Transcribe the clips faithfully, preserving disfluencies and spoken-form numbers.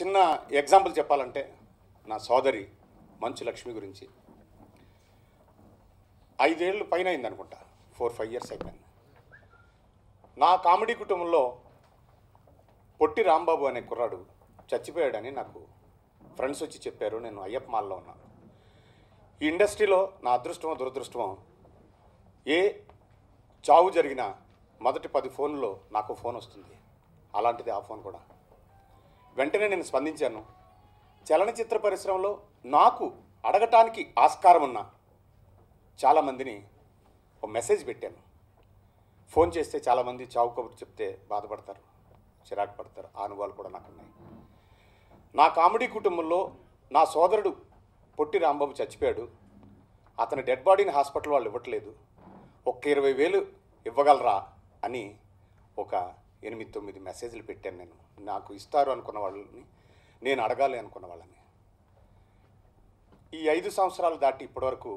చిన్న ఎగ్జాంపుల్ చెప్పాలంటే నా సోదరి మంచు లక్ష్మి గురించి ఐదేళ్ళు పైన అయిందనుకుంటా, ఫోర్ ఫైవ్ ఇయర్స్ అయిపోయింది. నా కామెడీ కుటుంబంలో పొట్టి రాంబాబు అనే కుర్రాడు చచ్చిపోయాడని నాకు ఫ్రెండ్స్ వచ్చి చెప్పారు. నేను అయ్యప్ప మాల్లో ఉన్నాను. ఈ ఇండస్ట్రీలో నా అదృష్టమో దురదృష్టమో ఏ చావు జరిగిన మొదటి పది ఫోన్లో నాకు ఫోన్ వస్తుంది. అలాంటిది ఆ ఫోన్ కూడా. వెంటనే నేను స్పందించాను. చలనచిత్ర పరిశ్రమలో నాకు అడగటానికి ఆస్కారం ఉన్న చాలామందిని ఒక మెసేజ్ పెట్టాను. ఫోన్ చేస్తే చాలామంది చావు కబుర్లు చెప్తే బాధపడతారు, చిరాకు పడతారు. ఆ అనుభవాలు కూడా నాకు ఉన్నాయి. నా కామెడీ కుటుంబంలో నా సోదరుడు పొట్టి రాంబాబు చచ్చిపోయాడు. అతని డెడ్ బాడీని హాస్పిటల్ వాళ్ళు ఇవ్వట్లేదు. ఒక్క ఇరవై వేలు ఇవ్వగలరా అని ఒక ఎనిమిది తొమ్మిది మెసేజ్లు పెట్టాను. నేను నాకు ఇస్తారు అనుకున్న వాళ్ళని, నేను అడగాలి అనుకున్న వాళ్ళని. ఈ ఐదు సంవత్సరాలు దాటి ఇప్పటివరకు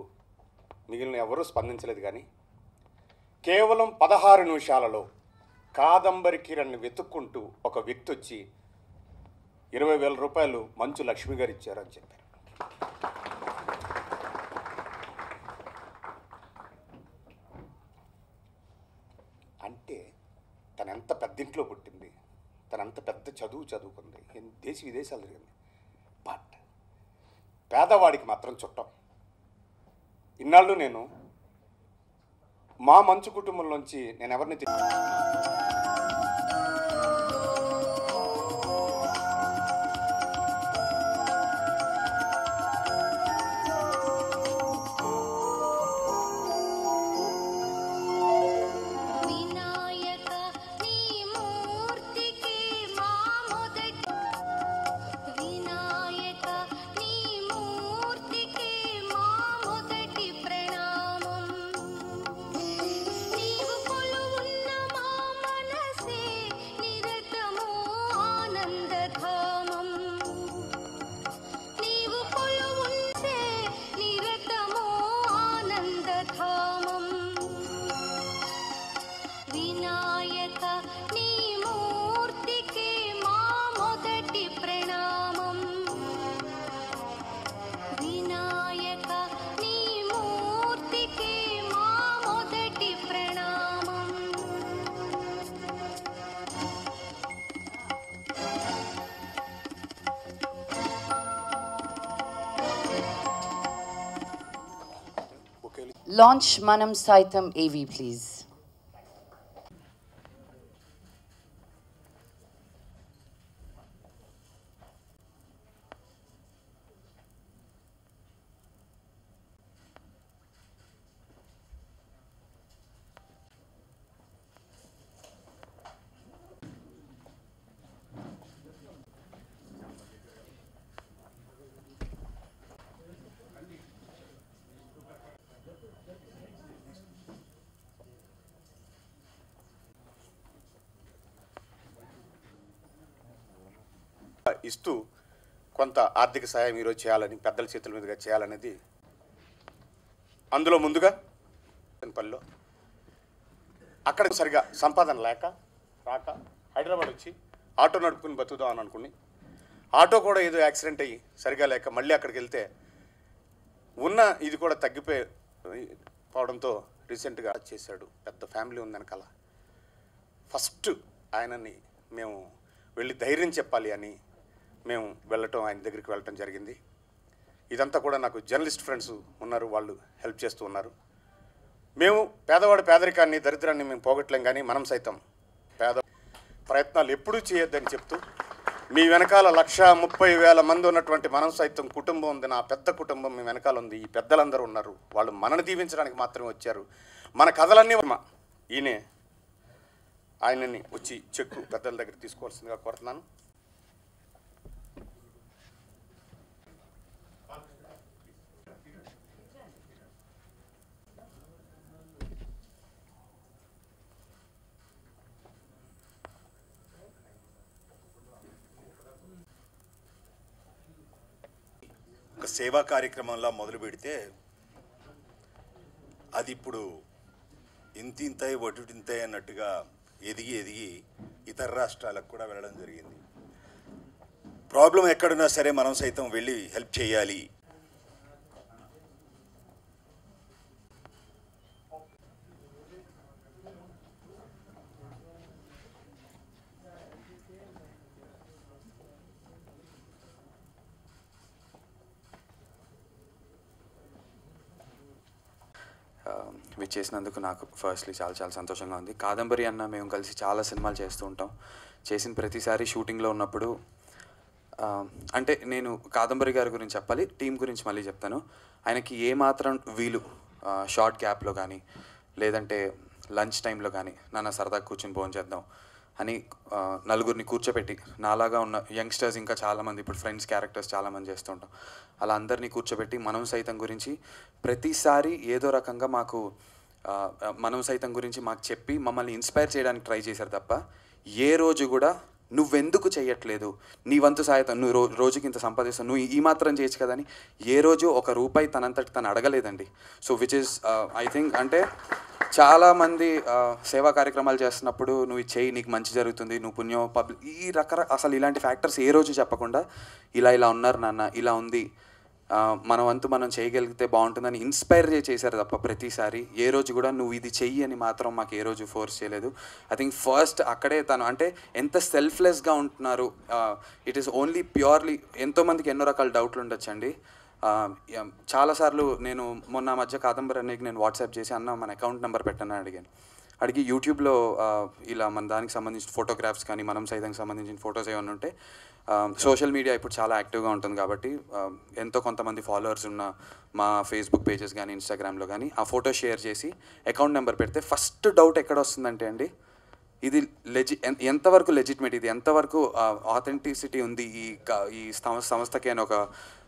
మిగిలిన ఎవరూ స్పందించలేదు. కానీ కేవలం పదహారు నిమిషాలలో కాదంబరి కిరణ్ని వెతుక్కుంటూ ఒక వ్యక్తి వచ్చి ఇరవై వేల రూపాయలు మంచు లక్ష్మి గారు ఇచ్చారు అని చెప్పారు. అంటే తనంత పెద్దింట్లో పుట్టింది, తనంత పెద్ద చదువు చదువుకుంది, దేశ విదేశాలు జరిగింది. బట్ పేదవాడికి మాత్రం చుట్టం. ఇన్నాళ్ళు నేను మా మంచు కుటుంబంలోంచి నేను ఎవరిని Launch Manam Saitham A V, please. ఇస్తూ కొంత ఆర్థిక సహాయం ఈరోజు చేయాలని, పెద్దల చేతుల మీదుగా చేయాలనేది. అందులో ముందుగా పనిలో అక్కడ సరిగా సంపాదన లేక రాక హైదరాబాద్ వచ్చి ఆటో నడుపుకుని బతుకుదాం అని అనుకుని, ఆటో కూడా ఏదో యాక్సిడెంట్ అయ్యి సరిగా లేక మళ్ళీ అక్కడికి వెళ్తే ఉన్న ఇది కూడా తగ్గిపోయి పోవడంతో రీసెంట్గా చేశాడు. పెద్ద ఫ్యామిలీ ఉందని కల. ఫస్ట్ ఆయనని మేము వెళ్ళి ధైర్యం చెప్పాలి అని మేము వెళ్ళటం, ఆయన దగ్గరికి వెళ్ళటం జరిగింది. ఇదంతా కూడా నాకు జర్నలిస్ట్ ఫ్రెండ్స్ ఉన్నారు, వాళ్ళు హెల్ప్ చేస్తూ ఉన్నారు. మేము పేదవాడి పేదరికాన్ని, దరిద్రాన్ని మేము పోగొట్టలేం, కానీ మనం సైతం పేద ప్రయత్నాలు ఎప్పుడూ చేయొద్దని చెప్తూ, మీ వెనకాల లక్ష ముప్పై వేల మంది ఉన్నటువంటి మనం సైతం కుటుంబం ఉంది, నా పెద్ద కుటుంబం మీ వెనకాల ఉంది, ఈ పెద్దలందరూ ఉన్నారు, వాళ్ళు మనని దీవించడానికి మాత్రమే వచ్చారు, మన కథలన్నీ. ఈయనే ఆయనని వచ్చి చెక్కు పెద్దల దగ్గర తీసుకోవాల్సిందిగా కోరుతున్నాను. ఒక సేవా కార్యక్రమంలా మొదలు పెడితే అది ఇప్పుడు ఇంతింతై వడ్డింతై అన్నట్టుగా ఎదిగి ఎదిగి ఇతర రాష్ట్రాలకు కూడా వెళ్ళడం జరిగింది. ప్రాబ్లం ఎక్కడున్నా సరే మనం సైతం వెళ్ళి హెల్ప్ చేయాలి. విచ్ చేసినందుకు నాకు ఫస్ట్లీ చాలా చాలా సంతోషంగా ఉంది. కాదంబరి అన్న మేము కలిసి చాలా సినిమాలు చేస్తూ ఉంటాం. చేసిన ప్రతిసారి షూటింగ్లో ఉన్నప్పుడు, అంటే నేను కాదంబరి గారి గురించి చెప్పాలి, టీం గురించి మళ్ళీ చెప్తాను. ఆయనకి ఏమాత్రం వీలు షార్ట్ గ్యాప్లో కానీ లేదంటే లంచ్ టైంలో కానీ నాన్న సరదాగా కూర్చొని భోజనం చేద్దాం అని నలుగురిని కూర్చోబెట్టి, నాలాగా ఉన్న యంగ్స్టర్స్ ఇంకా చాలామంది ఇప్పుడు ఫ్రెండ్స్ క్యారెక్టర్స్ చాలామంది చేస్తూ ఉంటాం, అలా అందరినీ కూర్చోబెట్టి మనం సైతం గురించి ప్రతిసారి ఏదో రకంగా మాకు మనం సైతం గురించి మాకు చెప్పి మమ్మల్ని ఇన్స్పైర్ చేయడానికి ట్రై చేశారు తప్ప ఏ రోజు కూడా నువ్వెందుకు చేయట్లేదు, నీ వంతు సాయతం, నువ్వు రో రోజుకి ఇంత సంపాదిస్తావు, నువ్వు ఈ మాత్రం చేయొచ్చు కదని ఏ రోజు ఒక రూపాయి తనంతటి తను అడగలేదండి. So which is I think, అంటే చాలామంది సేవా కార్యక్రమాలు చేస్తున్నప్పుడు నువ్వు చేయి, నీకు మంచి జరుగుతుంది, నువ్వు పుణ్యం, పబ్లిక్, ఈ రకర అసలు ఇలాంటి ఫ్యాక్టర్స్ ఏ రోజు చెప్పకుండా ఇలా ఇలా ఉన్నారు నాన్న, ఇలా ఉంది, మన వంతు మనం చేయగలిగితే బాగుంటుందని ఇన్స్పైర్ చేశారు తప్ప ప్రతిసారి ఏ రోజు కూడా నువ్వు ఇది చెయ్యి అని మాత్రం మాకు ఏ రోజు ఫోర్స్ చేయలేదు. ఐ థింక్ ఫస్ట్ అక్కడే తను, అంటే ఎంత సెల్ఫ్లెస్గా ఉంటున్నారు. ఇట్ ఈస్ ఓన్లీ ప్యూర్లీ, ఎంతోమందికి ఎన్నో రకాల డౌట్లు ఉండొచ్చండి. చాలాసార్లు నేను మొన్న మధ్య కాదంబరి అన్నకి నేను వాట్సాప్ చేసి, అన్న మన అకౌంట్ నెంబర్ పెట్టాను అని అడిగాను. అడిగి యూట్యూబ్లో ఇలా మన దానికి సంబంధించిన ఫోటోగ్రాఫ్స్ కానీ మనం సైతానికి సంబంధించిన ఫొటోస్ ఏమైనా ఉంటే, సోషల్ మీడియా ఇప్పుడు చాలా యాక్టివ్గా ఉంటుంది కాబట్టి ఎంతో కొంతమంది ఫాలోవర్స్ ఉన్న మా ఫేస్బుక్ పేజెస్ కానీ ఇన్స్టాగ్రామ్లో కానీ ఆ ఫోటో షేర్ చేసి అకౌంట్ నెంబర్ పెడితే ఫస్ట్ డౌట్ ఎక్కడ వస్తుందంటే అండి, ఇది లెజి ఎంతవరకు లెజిట్మేట్, ఇది ఎంతవరకు ఆథెంటిసిటీ ఉంది ఈ ఈ సంస్థకి అని ఒక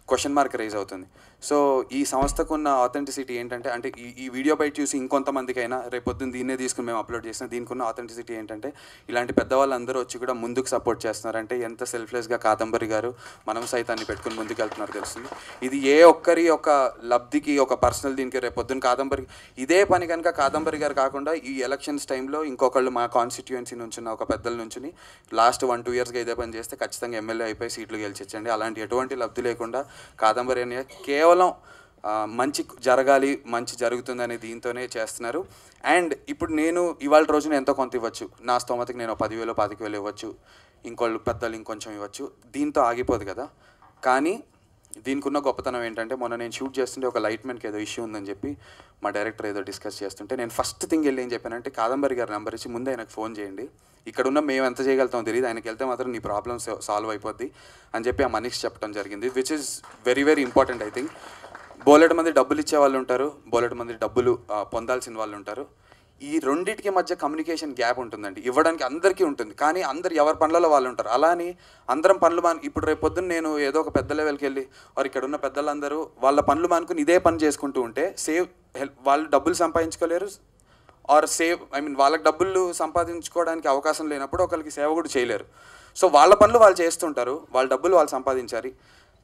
క్వశ్చన్ మార్క్ రైజ్ అవుతుంది. సో ఈ సంస్థకు ఉన్న ఆథెంటిసిటీ ఏంటంటే, అంటే ఈ ఈ వీడియో బయట చూసి ఇంకొంతమందికైనా రేపొద్దున దీన్నే తీసుకుని మేము అప్లోడ్ చేసిన దీనికి ఉన్న ఆథెంటిసిటీ ఏంటంటే, ఇలాంటి పెద్దవాళ్ళందరూ వచ్చి కూడా ముందుకు సపోర్ట్ చేస్తున్నారు. అంటే ఎంత సెల్ఫ్లెస్గా కాదంబరి గారు మనం సైతాన్ని పెట్టుకుని ముందుకు వెళ్తున్నారు తెలుస్తుంది. ఇది ఏ ఒక్కరి ఒక లబ్ధికి, ఒక పర్సనల్ దీనికి, రేపొద్దున కాదంబరి ఇదే పని కనుక కాదంబరి గారు కాకుండా ఈ ఎలక్షన్స్ టైంలో ఇంకొకళ్ళు మా కాన్స్టిట్యుయెన్సీ నుంచిన ఒక పెద్దల నుంచి లాస్ట్ వన్ టూ ఇయర్స్గా ఇదే పని చేస్తే ఖచ్చితంగా ఎమ్మెల్యే అయిపోయి సీట్లు గెలిచండి. అలాంటి ఎటువంటి లబ్ధి లేకుండా కాదంబరి అనే కేవలం మంచి జరగాలి, మంచి జరుగుతుందనే దీంతోనే చేస్తున్నారు. అండ్ ఇప్పుడు నేను ఇవాళ రోజున ఎంతో కొంత ఇవ్వచ్చు, నా స్తోమతకి నేను పదివేలు పాతిక వేలు ఇవ్వచ్చు, ఇంకోళ్ళు పెద్దలు ఇంకొంచెం ఇవ్వచ్చు, దీంతో ఆగిపోదు కదా. కానీ దీనికి ఉన్న గొప్పతనం ఏంటంటే, మొన్న నేను షూట్ చేస్తుంటే ఒక లైట్మెన్కి ఏదో ఇష్యూ ఉందని చెప్పి మా డైరెక్టర్ ఏదో డిస్కస్ చేస్తుంటే నేను ఫస్ట్ థింగ్ వెళ్ళి ఏం చెప్పానంటే, కాదంబరి గారి నెంబర్ ఇచ్చి ముందే ఆయనకు ఫోన్ చేయండి, ఇక్కడున్న మేము ఎంత చేయగలుగుతామో తెలియదు, ఆయనకి వెళ్తే మాత్రం నీ ప్రాబ్లమ్స్ సాల్వ్ అయిపోద్ది అని చెప్పి ఆ మనిషి చెప్పడం జరిగింది. Which is very very important. I think బోలెడు మంది డబ్బులు ఇచ్చే వాళ్ళు ఉంటారు, బోలెడు మంది డబ్బులు పొందాల్సిన వాళ్ళు ఉంటారు. ఈ రెండింటికి మధ్య కమ్యూనికేషన్ గ్యాప్ ఉంటుందండి. ఇవ్వడానికి అందరికీ ఉంటుంది, కానీ అందరు ఎవరి పనులలో వాళ్ళు ఉంటారు. అలా అని అందరం పనులు మాను, ఇప్పుడు రేపొద్దున నేను ఏదో ఒక పెద్ద లెవెల్కి వెళ్ళి వారు ఇక్కడ ఉన్న పెద్దలందరూ వాళ్ళ పనులు మానుకుని ఇదే పని చేసుకుంటూ ఉంటే సేవ్ హెల్ప్, వాళ్ళు డబ్బులు సంపాదించుకోలేరు, ఆర్ సేవ్, ఐ మీన్ వాళ్ళకి డబ్బులు సంపాదించుకోవడానికి అవకాశం లేనప్పుడు ఒకరికి సేవ కూడా చేయలేరు. సో వాళ్ళ పనులు వాళ్ళు చేస్తుంటారు, వాళ్ళ డబ్బులు వాళ్ళు సంపాదించారు,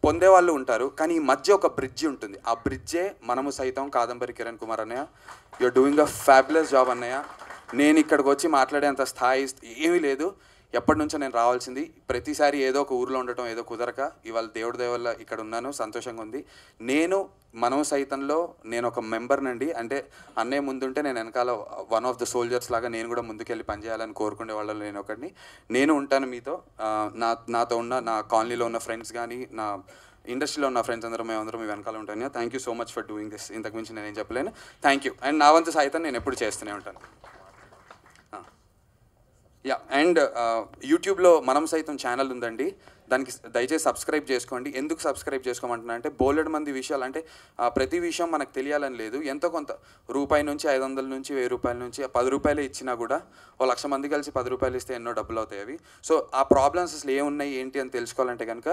పొందేవాళ్ళు ఉంటారు, కానీ ఈ మధ్య ఒక బ్రిడ్జ్ ఉంటుంది. ఆ బ్రిడ్జే మనము సైతం. కాదంబరి కిరణ్ కుమార్ అన్నయ్య, you're doing a fabulous job అన్నయ్య. నేను ఇక్కడికి వచ్చి మాట్లాడేంత స్థాయి ఏమీ లేదు, ఎప్పటి నుంచో నేను రావాల్సింది, ప్రతిసారి ఏదో ఒక ఊరిలో ఉండటం ఏదో కుదరక ఇవాళ దేవుడి దయ వల్ల ఇక్కడ ఉన్నాను, సంతోషంగా ఉంది. నేను మనం సైతంలో నేను ఒక మెంబర్నండి, అంటే అన్నయ్య ముందుంటే నేను వెనకాల వన్ ఆఫ్ ద సోల్జర్స్ లాగా నేను కూడా ముందుకెళ్ళి పనిచేయాలని కోరుకునే వాళ్ళని నేను ఒకడిని. నేను ఉంటాను మీతో, నా నాతో ఉన్న నా కాలనీలో ఉన్న ఫ్రెండ్స్ కానీ నా ఇండస్ట్రీలో ఉన్న ఫ్రెండ్స్ అందరూ మేము అందరూ మీ వెనకాల ఉంటాను. Thank you so much for doing this. ఇంతకు మించి నేనేం చెప్పలేను. Thank you. అండ్ నా వంతు సైతం నేను ఎప్పుడు చేస్తూనే ఉంటాను. యా, అండ్ యూట్యూబ్లో మనం సైతం ఛానల్ ఉందండి, దానికి దయచేసి సబ్స్క్రైబ్ చేసుకోండి. ఎందుకు సబ్స్క్రైబ్ చేసుకోమంటున్నా అంటే, బోలెడు మంది విషయాలు, అంటే ప్రతి విషయం మనకు తెలియాలని లేదు. ఎంతో కొంత రూపాయి నుంచి ఐదు వందల నుంచి వెయ్యి రూపాయల నుంచి పది రూపాయలు ఇచ్చినా కూడా ఒక లక్ష మంది కలిసి పది రూపాయలు ఇస్తే ఎన్నో డబ్బులు అవుతాయి అవి. సో ఆ ప్రాబ్లమ్స్ అసలు ఏమున్నాయి ఏంటి అని తెలుసుకోవాలంటే కనుక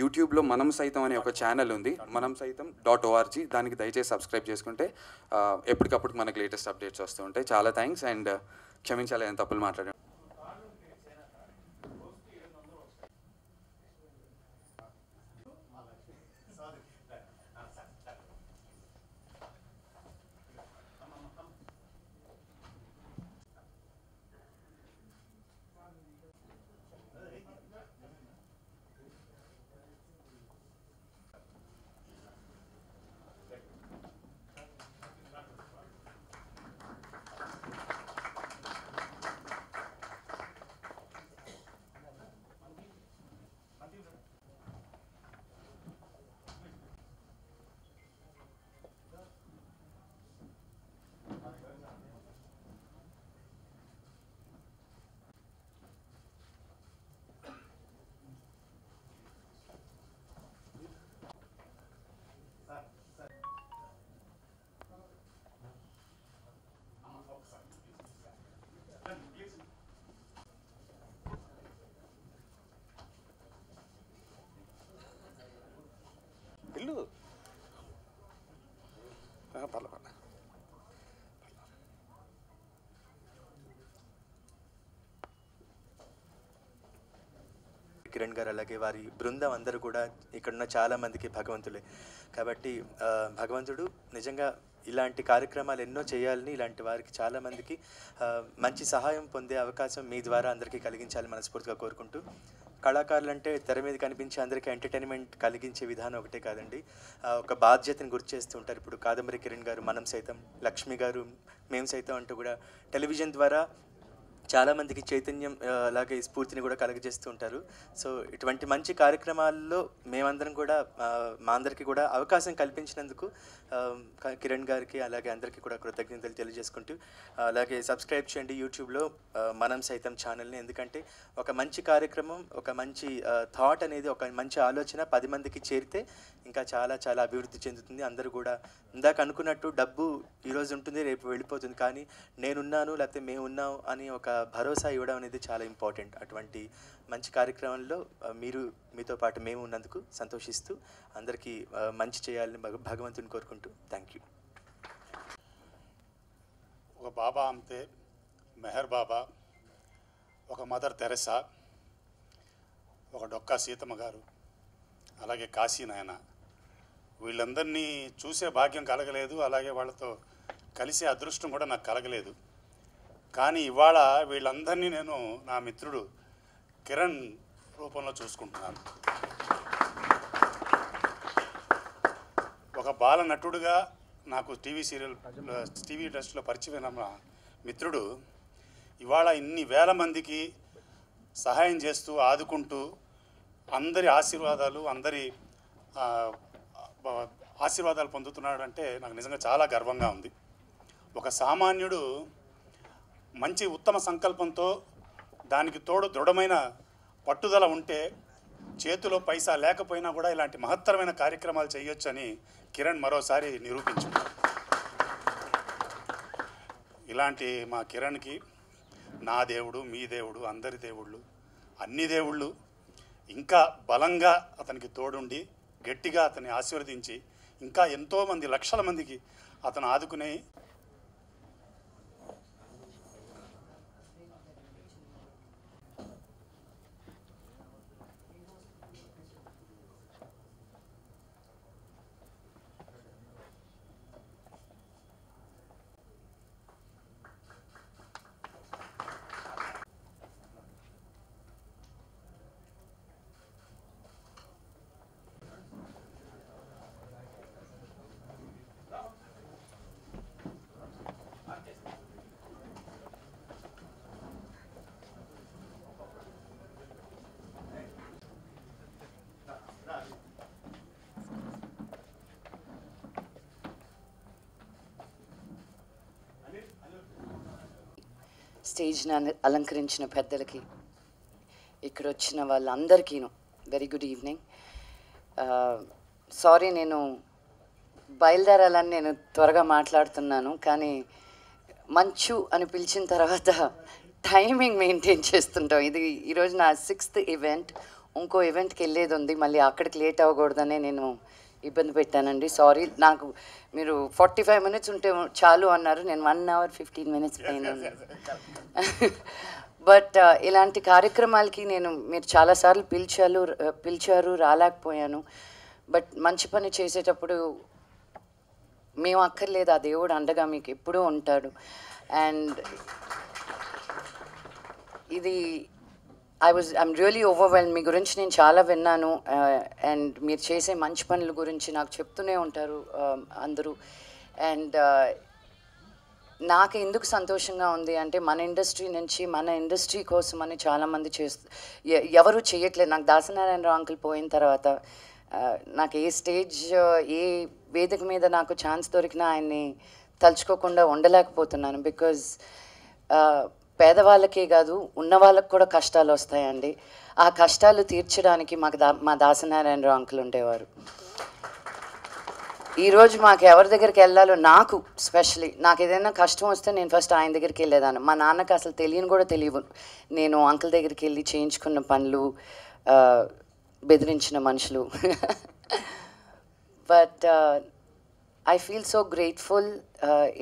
యూట్యూబ్లో మనం సైతం అనే ఒక ఛానల్ ఉంది, మనం సైతం డాట్ ఓఆర్జీ, దానికి దయచేసి సబ్స్క్రైబ్ చేసుకుంటే ఎప్పటికప్పుడు మనకు లేటెస్ట్ అప్డేట్స్ వస్తూ ఉంటాయి. చాలా థ్యాంక్స్ అండ్ క్షమించాలి నేను తప్పులు మాట్లాడాను. కిరణ్ గారు అలాగే వారి బృందం అందరూ కూడా ఇక్కడున్న చాలామందికి భగవంతులే. కాబట్టి భగవంతుడు నిజంగా ఇలాంటి కార్యక్రమాలు ఎన్నో చేయాలని, ఇలాంటి వారికి చాలామందికి మంచి సహాయం పొందే అవకాశం మీ ద్వారా అందరికీ కలిగించాలని మనస్ఫూర్తిగా కోరుకుంటూ, కళాకారులు అంటే తెర మీద కనిపించే అందరికీ ఎంటర్టైన్మెంట్ కలిగించే విధానం ఒకటే కాదండి, ఒక బాధ్యతను గుర్తు చేస్తూ ఉంటారు. ఇప్పుడు కాదంబరి కిరణ్ గారు, మనం సైతం, లక్ష్మి గారు, మేము సైతం అంటూ కూడా టెలివిజన్ ద్వారా చాలామందికి చైతన్యం అలాగే స్ఫూర్తిని కూడా కలగజేస్తూ ఉంటారు. సో ఇటువంటి మంచి కార్యక్రమాల్లో మేమందరం కూడా మా అందరికీ కూడా అవకాశం కల్పించినందుకు కిరణ్ గారికి అలాగే అందరికీ కూడా కృతజ్ఞతలు తెలియజేసుకుంటూ, అలాగే సబ్స్క్రైబ్ చేయండి యూట్యూబ్లో మనం సైతం ఛానల్ని. ఎందుకంటే ఒక మంచి కార్యక్రమం, ఒక మంచి థాట్ అనేది, ఒక మంచి ఆలోచన పది మందికి చేరితే ఇంకా చాలా చాలా అభివృద్ధి చెందుతుంది. అందరూ కూడా ఇందాక అనుకున్నట్టు డబ్బు ఈరోజు ఉంటుంది, రేపు వెళ్ళిపోతుంది, కానీ నేనున్నాను లేకపోతే మేము ఉన్నాం అని ఒక భరోసా ఇవ్వడం అనేది చాలా ఇంపార్టెంట్. అటువంటి మంచి కార్యక్రమంలో మీరు, మీతో పాటు మేము ఉన్నందుకు సంతోషిస్తూ అందరికీ మంచి చేయాలని భగవంతుని కోరుకుంటూ థ్యాంక్ యూ. ఒక బాబా అంతే, మెహర్ బాబా, ఒక మదర్ తెరెసా, ఒక డొక్కా సీతమ్మ గారు, అలాగే కాశీనాయన, వీళ్ళందరినీ చూసే భాగ్యం కలగలేదు, అలాగే వాళ్ళతో కలిసే అదృష్టం కూడా నాకు కలగలేదు. కానీ ఇవాళ వీళ్ళందరినీ నేను నా మిత్రుడు కిరణ్ రూపంలో చూసుకుంటున్నాను. ఒక బాల నటుడుగా నాకు టీవీ సీరియల్ టీవీ టెస్ట్లో పరిచయమైన నా మిత్రుడు ఇవాళ ఇన్ని వేల మందికి సహాయం చేస్తూ, ఆదుకుంటూ, అందరి ఆశీర్వాదాలు, అందరి ఆశీర్వాదాలు పొందుతున్నాడు అంటే నాకు నిజంగా చాలా గర్వంగా ఉంది. ఒక సామాన్యుడు మంచి ఉత్తమ సంకల్పంతో, దానికి తోడు దృఢమైన పట్టుదల ఉంటే, చేతిలో పైసా లేకపోయినా కూడా ఇలాంటి మహత్తరమైన కార్యక్రమాలు చేయొచ్చు అని కిరణ్ మరోసారి నిరూపించుకున్నాడు. ఇలాంటి మా కిరణ్కి నా దేవుడు, మీ దేవుడు, అందరి దేవుళ్ళు, అన్ని దేవుళ్ళు ఇంకా బలంగా అతనికి తోడుండి, గట్టిగా అతన్ని ఆశీర్వదించి, ఇంకా ఎంతోమంది లక్షల మందికి అతను ఆదుకునే స్టేజ్ని అలంకరించిన పెద్దలకి, ఇక్కడ వచ్చిన వాళ్ళందరికీను వెరీ గుడ్ ఈవినింగ్. సారీ నేను బయలుదేరాలని నేను త్వరగా మాట్లాడుతున్నాను, కానీ మంచు అని పిలిచిన తర్వాత టైమింగ్ మెయింటైన్ చేస్తుంటాం. ఇది ఈరోజు నా సిక్స్త్ ఈవెంట్, ఇంకో ఈవెంట్కి వెళ్ళేది ఉంది, మళ్ళీ అక్కడికి లేట్ అవ్వకూడదనే నేను ఇబ్బంది పెట్టానండి, సారీ. నాకు మీరు ఫార్టీ ఫైవ్ మినిట్స్ ఉంటే చాలు అన్నారు, నేను వన్ అవర్ ఫిఫ్టీన్ మినిట్స్ పైన. బట్ ఇలాంటి కార్యక్రమాలకి నేను మీరు చాలాసార్లు పిలిచారు పిలిచారు రాలేకపోయాను. బట్ మంచి పని చేసేటప్పుడు మేము అక్కర్లేదు, ఆ దేవుడు అండగా మీకు ఎప్పుడూ ఉంటాడు. అండ్ ఇది I was I'm really overwhelmed. మీ గురించి నేను చాలా విన్నాను, అండ్ మీరు చేసే మంచి పనుల గురించి నాకు చెప్తూనే ఉంటారు అందరూ. అండ్ నాకు ఎందుకు సంతోషంగా ఉంది అంటే, మన ఇండస్ట్రీ నుంచి, మన ఇండస్ట్రీ కోసం అని చాలామంది చేస్తూ, ఎవరు చేయట్లేదు. నాకు దాసనారాయణరావు అంకుల్ పోయిన తర్వాత నాకు ఏ స్టేజ్, ఏ వేదిక మీద నాకు ఛాన్స్ దొరికినా ఆయన్ని తలుచుకోకుండా ఉండలేకపోతున్నాను. బికాజ్ పేదవాళ్ళకే కాదు, ఉన్న వాళ్ళకు కూడా కష్టాలు వస్తాయండి. ఆ కష్టాలు తీర్చడానికి మాకు దా మా దాసనారాయణరావు అంకులు ఉండేవారు. ఈరోజు మాకు ఎవరి దగ్గరికి వెళ్ళాలో, నాకు స్పెషలీ నాకు ఏదైనా కష్టం వస్తే నేను ఫస్ట్ ఆయన దగ్గరికి వెళ్ళేదాన్ని. మా నాన్నకు అసలు తెలియని కూడా తెలియదు, నేను అంకుల్ దగ్గరికి వెళ్ళి చేయించుకున్న పనులు, బెదిరించిన మనుషులు. But I feel so grateful.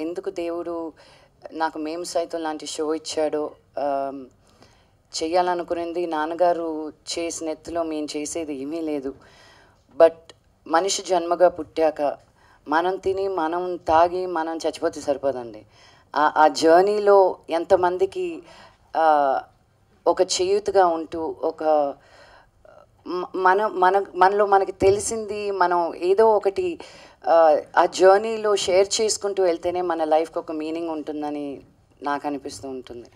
ఎందుకు దేవుడు నాకు మేము సైతం లాంటి షో ఇచ్చాడు, చెయ్యాలనుకునేది నాన్నగారు చేసిన ఎత్తులో మేము చేసేది ఏమీ లేదు. బట్ మనిషి జన్మగా పుట్టాక మనం తిని మనం తాగి మనం చచ్చిపోతే సరిపోదండి. ఆ జర్నీలో ఎంతమందికి ఒక చేయూతగా ఉంటూ ఒక మన మన మనలో మనకి తెలిసింది మనం ఏదో ఒకటి ఆ జర్నీలో షేర్ చేసుకుంటూ వెళ్తేనే మన లైఫ్కి ఒక మీనింగ్ ఉంటుందని నాకు అనిపిస్తూ ఉంటుంది.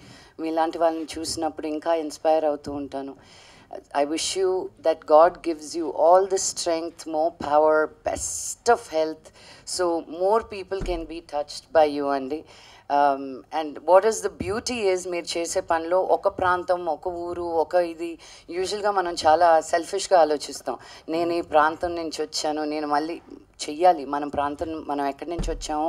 మీలాంటి వాళ్ళని చూసినప్పుడు ఇంకా ఇన్స్పైర్ అవుతూ ఉంటాను. I wish you that God gives you all the strength, more power, best of health, so more people can be touched by you, Andy. Um, and what is the beauty is, meer chese panlo oka prantham oka ooru oka idi usual ga manam chaala selfish ga alochistam. Nenu ee prantham nunchi vachanu, nenu malli చెయ్యాలి, మనం ప్రాంతం మనం ఎక్కడి నుంచి వచ్చామో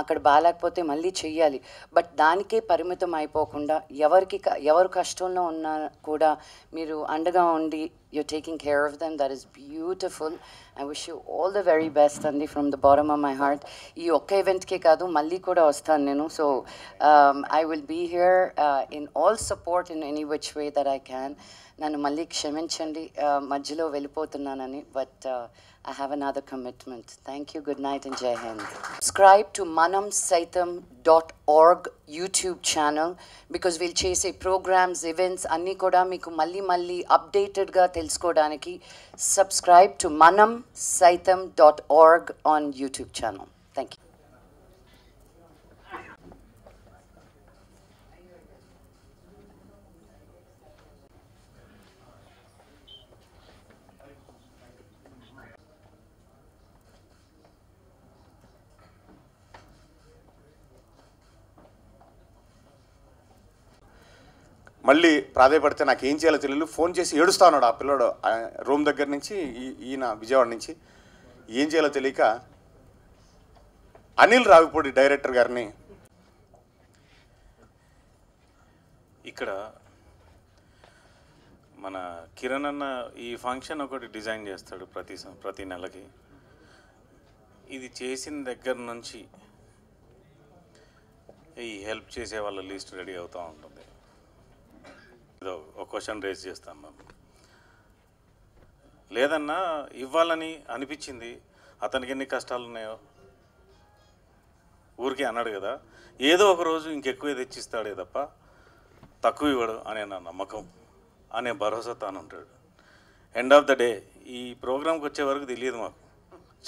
అక్కడ బాగాలేకపోతే మళ్ళీ చెయ్యాలి. బట్ దానికే పరిమితం అయిపోకుండా ఎవరికి ఎవరు కష్టంలో ఉన్నా కూడా మీరు అండగా ఉండి you taking care of them. That is beautiful. I wish you all the very best అండి from the bottom of my heart. ఈ ఒక్క ఈవెంట్కే కాదు మళ్ళీ కూడా వస్తాను నేను. So I will be here in all support in any which way that I can. నన్ను మళ్ళీ క్షమించండి మధ్యలో వెళ్ళిపోతున్నానని, but I have another commitment. Thank you. Good night and Jai Hind. Subscribe to manam saitham dot org YouTube channel because we'll chase programs, events, anni koda meeku malli malli updated ga telusukodaniki subscribe to manam saitham dot org on YouTube channel. Thank you. మళ్ళీ ప్రాధాయపడితే నాకు ఏం చేయాలో తెలియదు, phone చేసి ఏడుస్తా ఉన్నాడు ఆ పిల్లోడు రూమ్ దగ్గర నుంచి, ఈయన విజయవాడ నుంచి. ఏం చేయాలో తెలియక అనిల్ రావిపూడి డైరెక్టర్ గారిని ఇక్కడ మన కిరణ్ అన్న ఈ ఫంక్షన్ ఒకటి డిజైన్ చేస్తాడు ప్రతి ప్రతి నెలకి. ఇది చేసిన దగ్గర నుంచి ఈ హెల్ప్ చేసే వాళ్ళ లిస్ట్ రెడీ అవుతూ ఉంటుంది. ఏదో ఒక క్వశ్చన్ రేస్ చేస్తాం మేము, లేదన్నా ఇవ్వాలని అనిపించింది. అతనికి ఎన్ని కష్టాలు ఉన్నాయో ఊరికే అన్నాడు కదా, ఏదో ఒకరోజు ఇంకెక్కువే తెచ్చిస్తాడే తప్ప తక్కువ ఇవ్వడు అనే నా నమ్మకం, అనే భరోసా తాను ఉంటాడు. ఎండ్ ఆఫ్ ద డే ఈ ప్రోగ్రాంకి వచ్చే వరకు తెలియదు మాకు,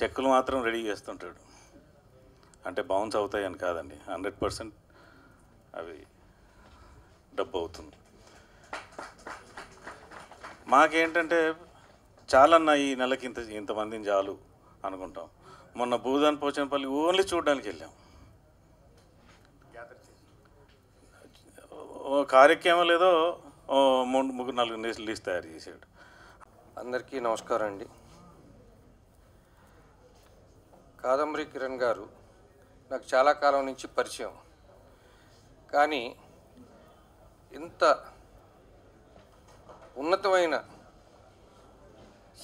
చెక్కులు మాత్రం రెడీ చేస్తుంటాడు. అంటే బౌన్స్ అవుతాయని కాదండి, హండ్రెడ్ పర్సెంట్ అవి డబ్బు అవుతుంది. మాకేంటంటే చాలన్నా ఈ నెలకి ఇంత ఇంతమందిని చాలు అనుకుంటాం. మొన్న భూదాన్ పోచంపల్లి ఓన్లీ చూడడానికి వెళ్ళాం, ఓ కార్యక్రమం లేదో ఓ మూడు ముగ్గురు నాలుగు లీస్ట్ లీస్ట్ తయారు చేశాడు. అందరికీ నమస్కారం అండి. కాదంబరి కిరణ్ గారు నాకు చాలా కాలం నుంచి పరిచయం, కానీ ఇంత ఉన్నతమైన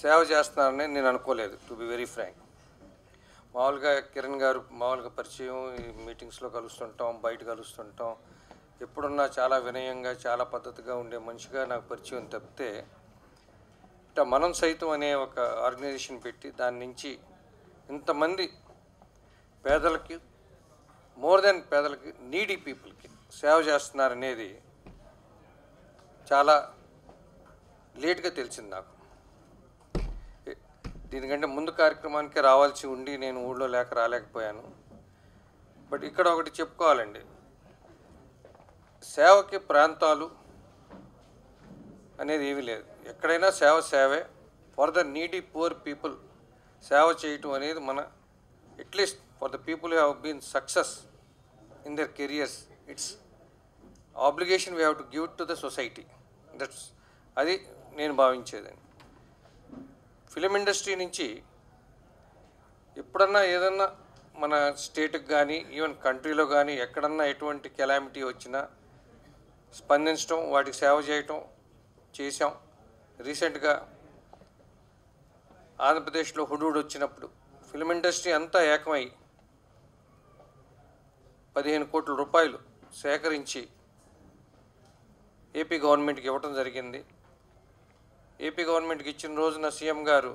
సేవ చేస్తున్నారని నేను అనుకోలేదు, టు బి వెరీ ఫ్రాంక్. మామూలుగా కిరణ్ గారు మామూలుగా పరిచయం, ఈ మీటింగ్స్లో కలుస్తుంటాం, బయట కలుస్తుంటాం, ఎప్పుడున్నా చాలా వినయంగా చాలా పద్ధతిగా ఉండే మనిషిగా నాకు పరిచయం తప్పితే, ఇట్లా మనం సైతం అనే ఒక ఆర్గనైజేషన్ పెట్టి దాని నుంచి ఇంతమంది పేదలకి, మోర్ దెన్ పేదలకి, నీడీ పీపుల్కి సేవ చేస్తున్నారనేది చాలా లేట్గా తెలిసింది నాకు. దీనికంటే ముందు కార్యక్రమానికి రావాల్సి ఉండి నేను ఊళ్ళో లేక రాలేకపోయాను. బట్ ఇక్కడ ఒకటి చెప్పుకోవాలండి, సేవకి ప్రాంతాలు అనేది ఏమీ లేదు. ఎక్కడైనా సేవ సేవే. For the needy poor people సేవ చేయటం అనేది మన at least for the people have been success in their careers, it's obligation we have to give to the society. That's అది నేను భావించేదండి. ఫిలిం ఇండస్ట్రీ నుంచి ఎప్పుడన్నా ఏదన్నా మన స్టేట్కి కానీ ఈవెన్ కంట్రీలో కానీ ఎక్కడన్నా ఎటువంటి కెలామిటీ వచ్చినా స్పందించడం, వాటికి సేవ చేయటం చేశాం. రీసెంట్గా ఆంధ్రప్రదేశ్లో హుడూడు వచ్చినప్పుడు ఫిలిం ఇండస్ట్రీ అంతా ఏకమై పదిహేను కోట్ల రూపాయలు సేకరించి ఏపీ గవర్నమెంట్కి ఇవ్వడం జరిగింది. ఏపీ గవర్నమెంట్కి ఇచ్చిన రోజున సీఎం గారు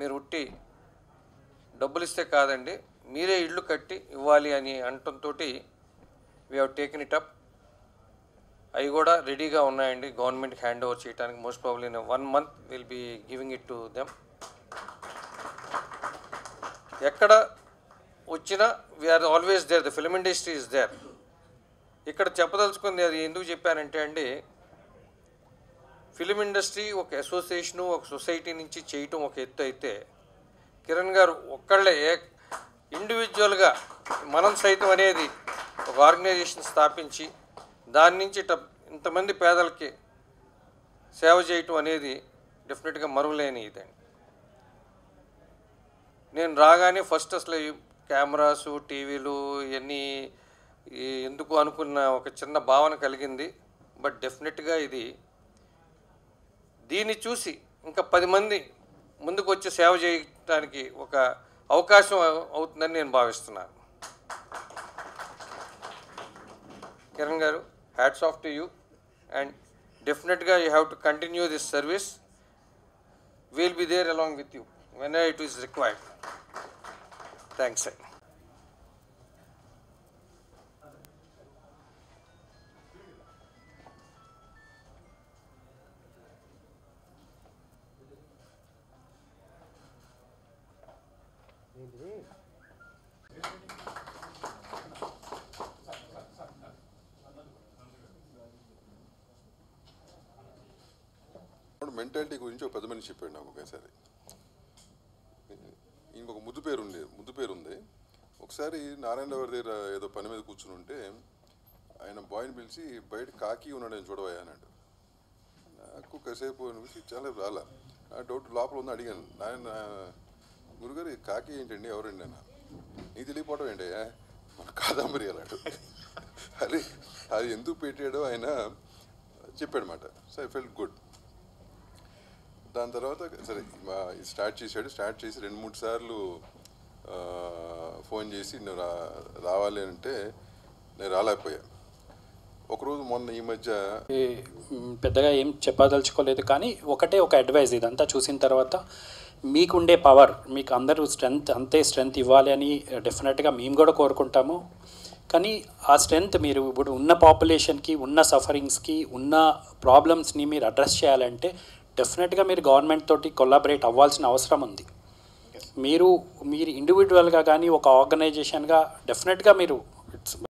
మీరు ఉట్టి డబ్బులు ఇస్తే కాదండి, మీరే ఇళ్ళు కట్టి ఇవ్వాలి అని అంటంతో we have taken it up. అవి కూడా రెడీగా ఉన్నాయండి గవర్నమెంట్కి హ్యాండ్ ఓవర్ చేయడానికి. Most probably in one month will be giving it to them. ఎక్కడ వచ్చినా we're always there, the film industry is there. ఇక్కడ చెప్పదలుచుకుంది అది ఎందుకు చెప్పానంటే అండి, ఫిలిం ఇండస్ట్రీ ఒక అసోసియేషను ఒక సొసైటీ నుంచి చేయటం ఒక ఎత్తు అయితే, కిరణ్ గారు ఒక్కళ్ళే ఇండివిజువల్గా మనం సైతం అనేది ఒక ఆర్గనైజేషన్ స్థాపించి దాని నుంచి ఇట ఇంతమంది పేదలకి సేవ చేయటం అనేది డెఫినెట్గా మరువలేని ఇదండి. నేను రాగానే ఫస్ట్ అసలు కెమెరాసు టీవీలు ఇవన్నీ ఎందుకు అనుకున్న ఒక చిన్న భావన కలిగింది. బట్ డెఫినెట్గా ఇది దీన్ని చూసి ఇంకా పది మంది ముందుకు వచ్చి సేవ చేయడానికి ఒక అవకాశం అవుతుందని నేను భావిస్తున్నాను. కిరణ్ గారు, hats off to you and డెఫినెట్గా you have to continue this service. Will be there along with you when it is required. Thanks. Mentality గురించి ఒక పెద్ద మనిషి చెప్పాడు నాకు ఒకేసారి. ఇంకొక ముద్దు పేరు ఉంది ముద్దు పేరు ఉంది ఒకసారి నారాయణరావు దగ్గర ఏదో పని మీద కూర్చుని ఉంటే ఆయన బాయ్ని పిలిచి బయట కాకి ఉన్నాడు నేను చూడబోయా అన్నాడు. నాకు కాసేపు అనిపించి చాలా రాలా ఆ డౌట్ లోపల ఉందని అడిగాను. నాయన గురుగారు కాకి ఏంటండి ఎవరండి అన్న, నీకు తెలియపోవడం ఏంటి మన కాదాంబరి అన్నాడు. అది అది ఎందుకు పెట్టాడో ఆయన చెప్పాడన్నమాట. So I felt good. దాని తర్వాత సరే మా స్టార్ట్ చేశాడు. స్టార్ట్ చేసి రెండు మూడు సార్లు ఫోన్ చేసి నేను రా రావాలి అంటే నేను రాలేకపోయా. ఒకరోజు మొన్న ఈ మధ్య పెద్దగా ఏం చెప్పదలుచుకోలేదు, కానీ ఒకటే ఒక అడ్వైజ్, ఇదంతా చూసిన తర్వాత మీకుండే పవర్ మీకు అందరూ స్ట్రెంగ్త్ అంతే స్ట్రెంగ్త్ ఇవ్వాలి అని డెఫినెట్గా మేము కూడా కోరుకుంటాము. కానీ ఆ స్ట్రెంగ్త్ మీరు ఇప్పుడు ఉన్న పాపులేషన్కి ఉన్న సఫరింగ్స్కి ఉన్న ప్రాబ్లమ్స్ని మీరు అడ్రస్ చేయాలంటే డెఫినెట్గా మీరు గవర్నమెంట్ తోటి కొలాబరేట్ అవ్వాల్సిన అవసరం ఉంది. మీరు మీరు ఇండివిజువల్గా కానీ ఒక ఆర్గనైజేషన్గా డెఫినెట్గా మీరు